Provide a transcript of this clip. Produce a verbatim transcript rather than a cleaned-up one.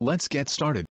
Let's get started.